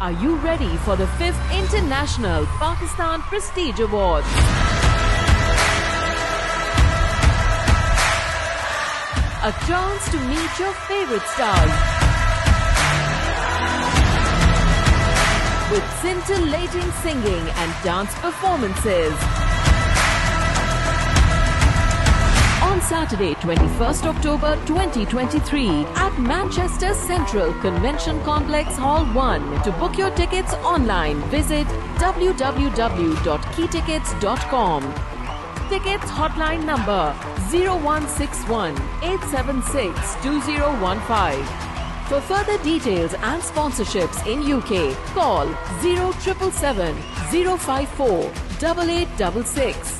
Are you ready for the 5th International Pakistan Prestige Award? A chance to meet your favorite stars with scintillating singing and dance performances. On Saturday, 21st October 2023 at Manchester Central Convention Complex Hall 1. To book your tickets online, visit www.keytickets.com. Tickets hotline number 0161 876 2015. For further details and sponsorships in UK, call 0777 054 8866.